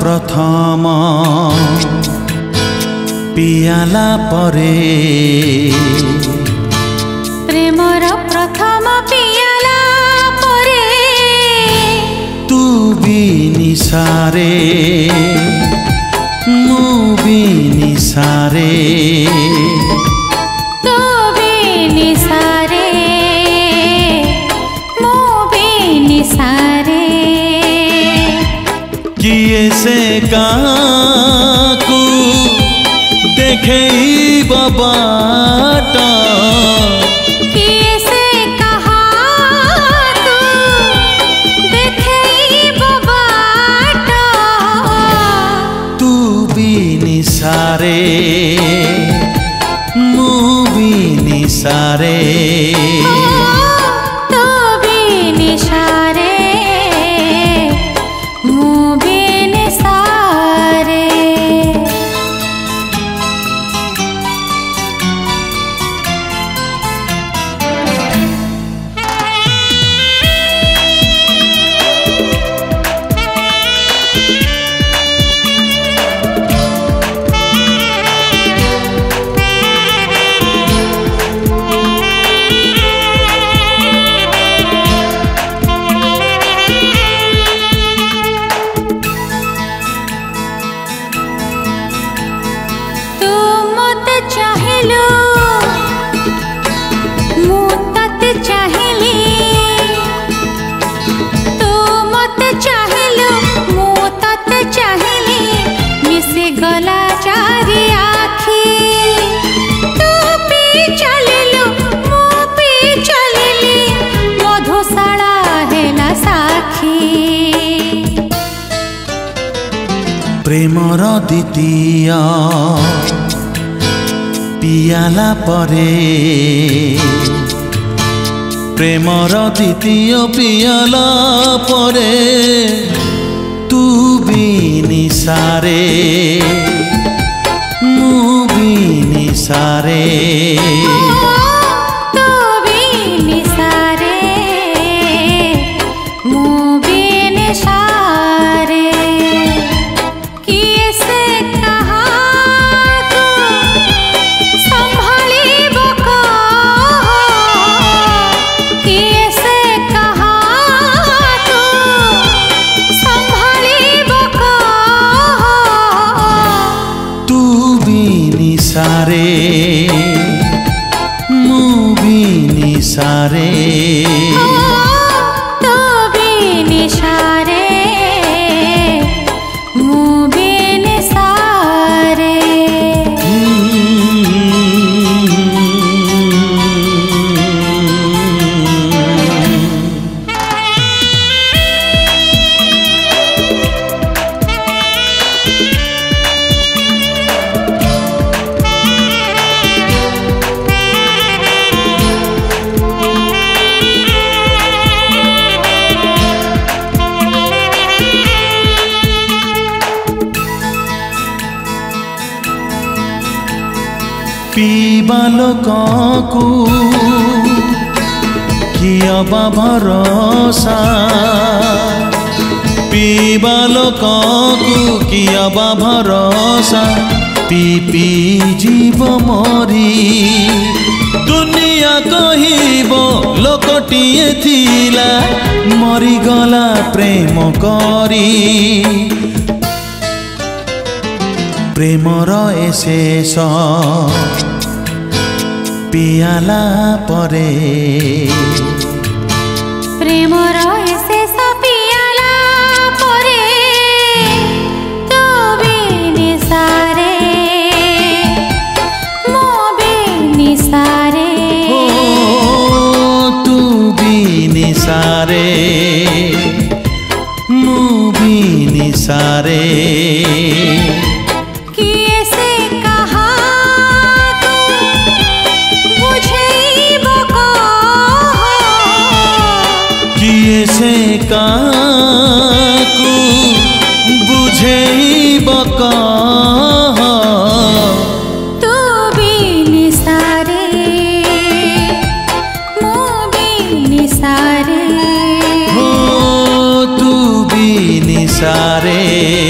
प्रथम पियाला परे प्रेमर प्रथम पियाला परे तू भी निसारे मु भी निसारे किए से काकू देखे बाबाट किए से कहा तू देखे बाबाट तू भी निसारे मु भी निसारे प्रेमर द्वितीय पियाला परे प्रेमर द्वितीय पियाला परे तू भी निसारे मु भी निसारे सारे मूवी निसारे तू भी निसारे मूवी निसारे पीबा लोक को किया भरोसा पीबा लोक को किया भरोसा पी पी जीव मरी दुनिया कहिबो लोकटिए थिला मरी गला प्रेम करी प्रेमर शेष पियाला परे प्रेमर शेष पियाला परे तू भी निसारे मु भी निसारे ओ तू भी निसारे मु भी निसारे काकू बुझेब कह तू भी निसारे मु भी निसारे हो तू भी निसारे